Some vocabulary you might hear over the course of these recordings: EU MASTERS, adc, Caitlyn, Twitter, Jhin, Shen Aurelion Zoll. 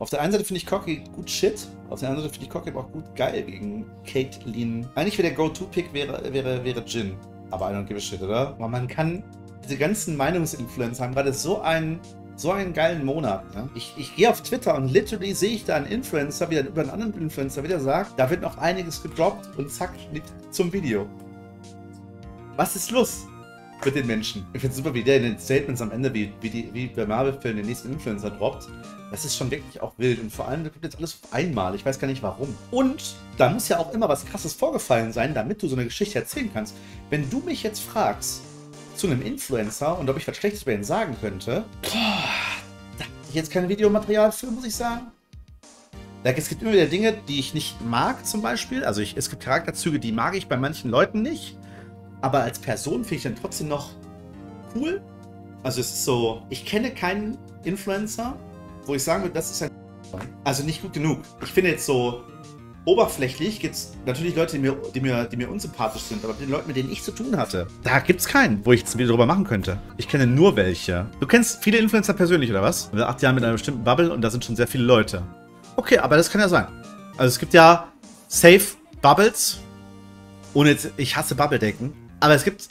Auf der einen Seite finde ich Cocky gut shit, auf der anderen Seite finde ich Cocky aber auch gut geil gegen Caitlyn. Eigentlich wäre der Go-To-Pick wäre Jhin, aber I don't give a shit, oder? Aber man kann diese ganzen Meinungsinfluencer haben gerade so einen geilen Monat. Ne? Ich gehe auf Twitter und literally sehe ich da einen Influencer, wieder über einen anderen Influencer wieder sagt, da wird noch einiges gedroppt und zack, zum Video. Was ist los mit den Menschen? Ich finde es super, wie der in den Statements am Ende, wie bei Marvel-Filmen den nächsten Influencer droppt. Das ist schon wirklich auch wild und vor allem, das gibt jetzt alles auf einmal. Ich weiß gar nicht warum. Und da muss ja auch immer was Krasses vorgefallen sein, damit du so eine Geschichte erzählen kannst. Wenn du mich jetzt fragst zu einem Influencer und ob ich was Schlechtes über ihn sagen könnte, da habe ich jetzt kein Videomaterial für, muss ich sagen. Es gibt immer wieder Dinge, die ich nicht mag, zum Beispiel. Also es gibt Charakterzüge, die mag ich bei manchen Leuten nicht. Aber als Person finde ich dann trotzdem noch cool. Also es ist so, ich kenne keinen Influencer, wo ich sagen würde, das ist ein also nicht gut genug. Ich finde jetzt so, oberflächlich gibt es natürlich Leute, die mir unsympathisch sind, aber mit den Leuten, mit denen ich zu tun hatte, da gibt es keinen, wo ich ein Video drüber machen könnte. Ich kenne nur welche. Du kennst viele Influencer persönlich, oder was? Mit 8 Jahren mit einer bestimmten Bubble und da sind schon sehr viele Leute. Okay, aber das kann ja sein. Also es gibt ja safe Bubbles, ohne jetzt, ich hasse Bubble-Denken, aber es gibt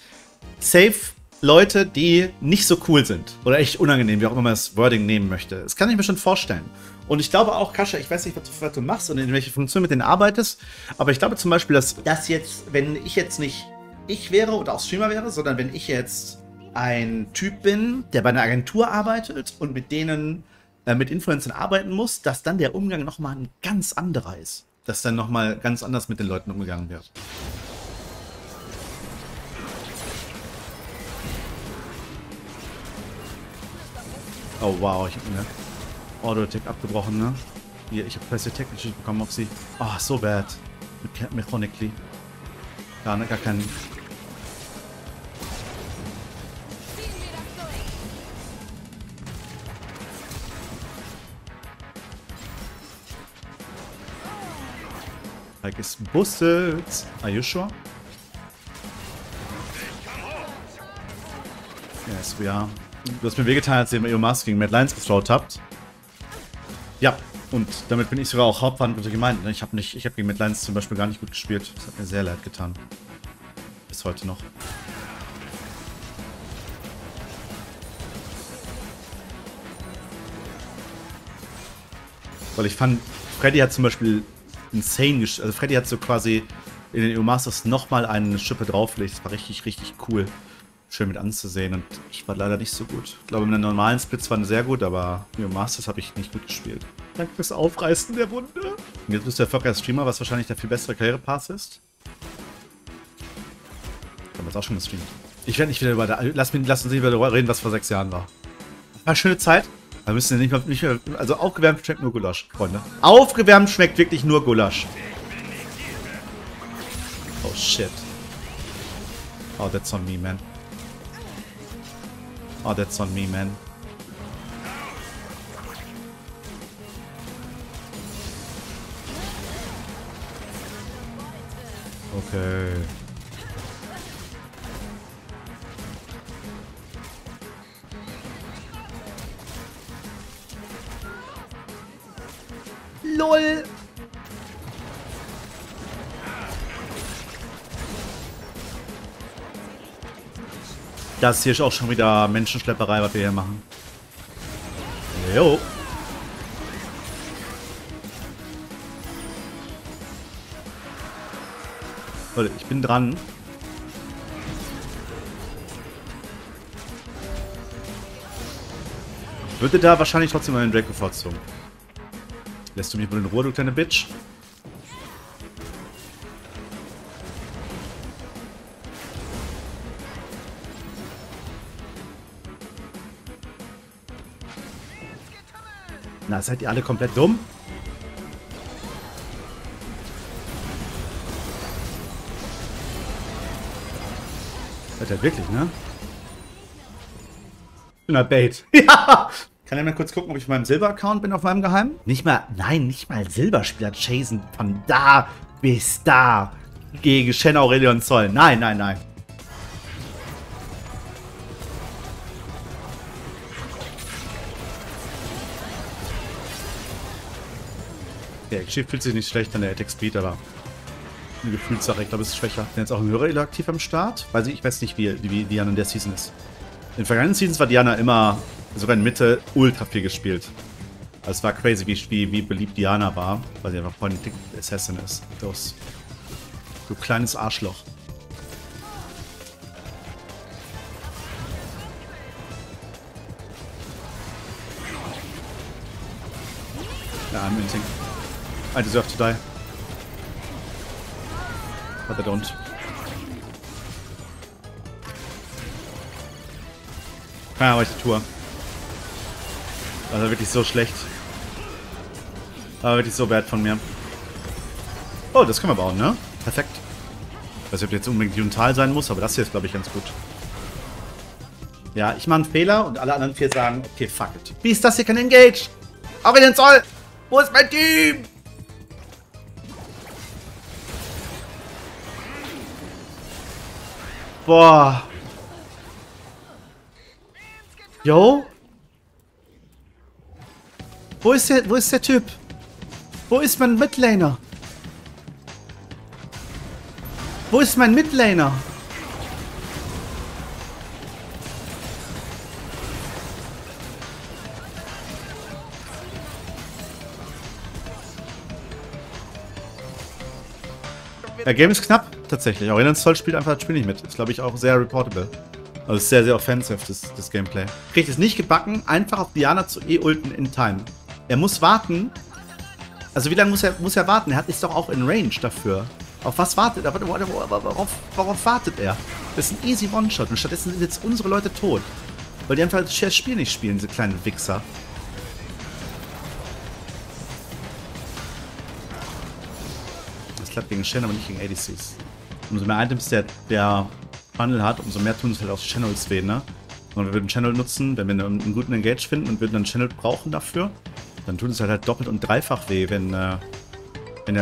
safe Leute, die nicht so cool sind oder echt unangenehm, wie auch immer man das Wording nehmen möchte. Das kann ich mir schon vorstellen. Und ich glaube auch, Kascha, ich weiß nicht, was du machst und in welche Funktion mit denen arbeitest, aber ich glaube zum Beispiel, dass jetzt, wenn ich jetzt nicht ich wäre oder auch Streamer wäre, sondern wenn ich jetzt ein Typ bin, der bei einer Agentur arbeitet und mit denen, mit Influencern arbeiten muss, dass dann der Umgang nochmal ein ganz anderer ist. Dass dann nochmal ganz anders mit den Leuten umgegangen wird. Oh wow, ich hab eine Auto-Attack abgebrochen, ne? Hier, ich habe Pressure Attack bekommen auf sie. Ah, so bad. Mechanically. Gar keinen. Like is busted. Are you sure? Yes, we are. Du hast mir wehgetan, als ihr mit EU Masters gegen Mad Lions getraut habt. Ja, und damit bin ich sogar auch hauptverantwortlich gemeint. Ne? Ich hab gegen Mad Lions zum Beispiel gar nicht gut gespielt. Das hat mir sehr leid getan. Bis heute noch. Weil ich fand, Freddy hat zum Beispiel insane gespielt. Also Freddy hat so quasi in den EU Masters nochmal eine Schippe draufgelegt. Das war richtig, richtig cool. Schön mit anzusehen und ich war leider nicht so gut. Ich glaube, in den normalen Splits waren sehr gut, aber EU Masters habe ich nicht gut gespielt. Danke fürs Aufreißen der Wunde. Und jetzt bist du erfolgreicher Streamer, was wahrscheinlich der viel bessere Karrierepass ist. Ich habe jetzt auch schon gestreamt. Ich werde nicht wieder über da. Lass uns nicht wieder darüber reden, was vor 6 Jahren war. War eine schöne Zeit. Wir müssen ja nicht mehr. Also aufgewärmt schmeckt nur Gulasch, Freunde. Aufgewärmt schmeckt wirklich nur Gulasch. Oh shit. Oh, that's on me, man. Oh, that's on me, man. Okay. LOL! Das hier ist auch schon wieder Menschenschlepperei, was wir hier machen. Jo. Leute, ich bin dran. Ich würde da wahrscheinlich trotzdem mal den Draco vorzogen. Lässt du mich wohl in Ruhe, du kleine Bitch? Na, seid ihr alle komplett dumm? Seid ihr wirklich, ne? Ich bin halt Bait. Ja! Kann ich mal kurz gucken, ob ich auf meinem Silber-Account bin, auf meinem Geheimen? Nicht mal, nein, nicht mal Silberspieler chasen von da bis da gegen Shen Aurelion Zoll. Nein, nein, nein. Der Geschick fühlt sich nicht schlecht an, der Attack Speed, aber eine Gefühlssache. Ich glaube, es ist schwächer. Denn jetzt auch ein Hörer aktiv am Start. Also ich weiß nicht, wie Diana in der Season ist. In den vergangenen Seasons war Diana immer sogar in Mitte ultra viel gespielt. Also es war crazy, wie beliebt Diana war, weil sie einfach Politik Assassin ist. Los. Du kleines Arschloch. Ja, I'm minting. I deserve to die. But I don't. Keine Ahnung, die Tour. Also wirklich so schlecht. Aber wirklich so bad von mir. Oh, das können wir bauen, ne? Perfekt. Ich weiß nicht, ob jetzt unbedingt Juntal sein muss, aber das hier ist, glaube ich, ganz gut. Ja, ich mache einen Fehler und alle anderen vier sagen, okay, fuck it. Wie ist das hier kein Engage? Auf in den Zoll! Wo ist mein Team? Boah. Yo? Wo ist der Typ? Wo ist mein Midlaner? Wo ist mein Midlaner? Der Game ist knapp, tatsächlich. Auch Zoll spielt einfach das Spiel nicht mit. Ist, glaube ich, auch sehr reportable. Also ist sehr, sehr offensive, das Gameplay. Kriegt es nicht gebacken, einfach auf Diana zu E-Ulten in Time. Er muss warten. Also wie lange muss er warten? Er ist doch auch in Range dafür. Auf was wartet er? Worauf wartet er? Das ist ein easy One-Shot und stattdessen sind jetzt unsere Leute tot. Weil die einfach das Spiel nicht spielen, diese kleinen Wichser. Das klappt gegen Shen, aber nicht gegen ADCs. Umso mehr Items der Funnel hat, umso mehr tun es halt aus Channels weh, ne? Und wir würden Channel nutzen, wenn wir einen guten Engage finden und würden dann Channel brauchen dafür. Dann tut es halt doppelt und dreifach weh, wenn er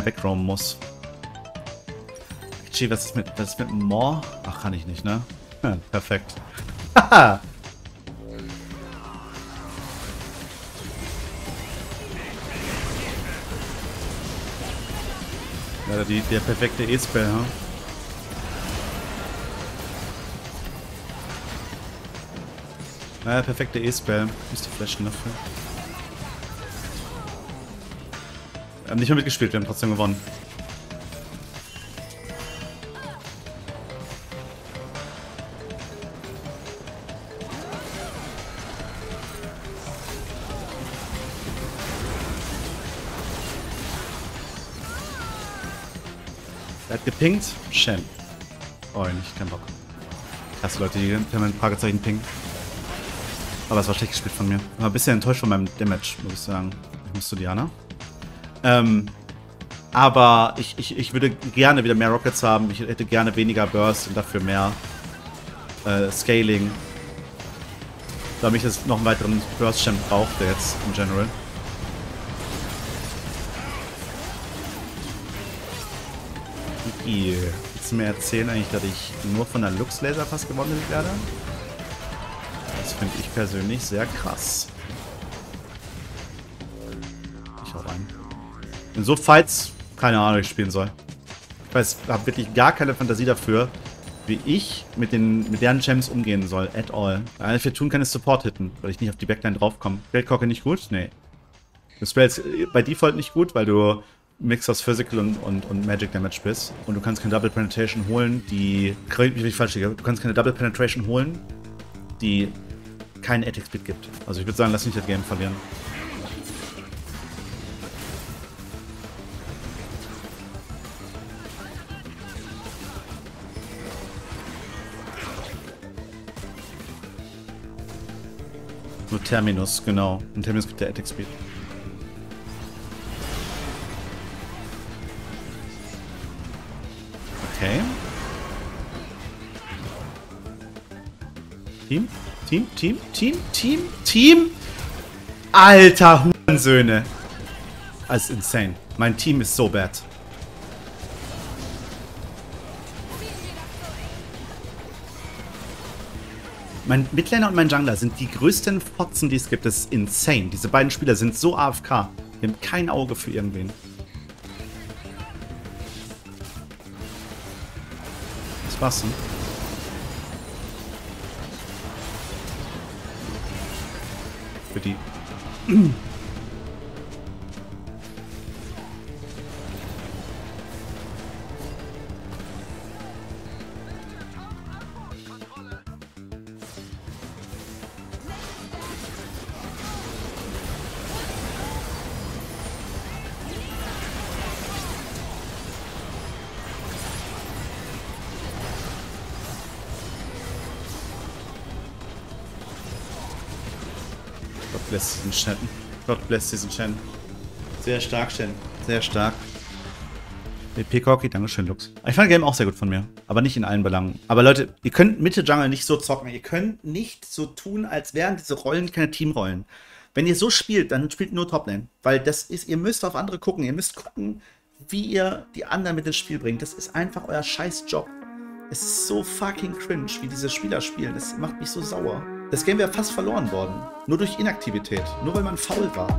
wegroamen muss. Gee, was ist mit More? Ach, kann ich nicht, ne? Ja, perfekt. Haha! Ja, der perfekte E-Spell, ne? Naja, perfekte E-Spell. Müsste flashen dafür. Wir haben nicht mehr mitgespielt, wir haben trotzdem gewonnen. Er hat gepinkt. Shen. Oh, nicht, kein Bock. Krass, Leute, die permanent Fragezeichen pingen. Aber es war schlecht gespielt von mir. Ich war ein bisschen enttäuscht von meinem Damage, muss ich sagen. Ich muss zu Diana. Aber ich würde gerne wieder mehr Rockets haben. Ich hätte gerne weniger Burst und dafür mehr Scaling. Da mich jetzt noch einen weiteren Burst-Champ braucht, der jetzt im General. Willst du mir erzählen eigentlich, dass ich nur von der Lux Laser fast gewonnen werde? Das finde ich persönlich sehr krass. Ich hau rein. In so Fights, keine Ahnung, wie ich spielen soll. Ich weiß, ich habe wirklich gar keine Fantasie dafür, wie ich mit deren Champs umgehen soll. At all. Alles, was ich tun kann, ist Support hitten, weil ich nicht auf die Backline draufkomme. Geldkocke nicht gut? Nee. Das Spell ist bei Default nicht gut, weil du Mix aus Physical und Magic Damage bist. Und du kannst keine Double Penetration holen, die... Du kannst keine Double Penetration holen, die... keinen Attack Speed gibt. Also ich würde sagen, lass nicht das Game verlieren. Nur Terminus, genau. Und Terminus gibt der Attack Speed. Okay. Team? Team. Alter Hurensöhne. Das ist insane. Mein Team ist so bad. Mein Midlaner und mein Jungler sind die größten Fotzen, die es gibt. Das ist insane. Diese beiden Spieler sind so AFK. Wir haben kein Auge für irgendwen. das Wasser. Für die... Lässt diesen Schatten. Gott lässt diesen Schatten. Sehr stark, Shen. Sehr stark. Pekoki, Dankeschön, Lux. Ich fand das Game auch sehr gut von mir. Aber nicht in allen Belangen. Aber Leute, ihr könnt Mitte Jungle nicht so zocken. Ihr könnt nicht so tun, als wären diese Rollen keine Teamrollen. Wenn ihr so spielt, dann spielt nur Toplane. Weil das ist, ihr müsst auf andere gucken. Ihr müsst gucken, wie ihr die anderen mit ins Spiel bringt. Das ist einfach euer Scheißjob. Es ist so fucking cringe, wie diese Spieler spielen. Das macht mich so sauer. Das Game wäre fast verloren worden. Nur durch Inaktivität. Nur weil man faul war.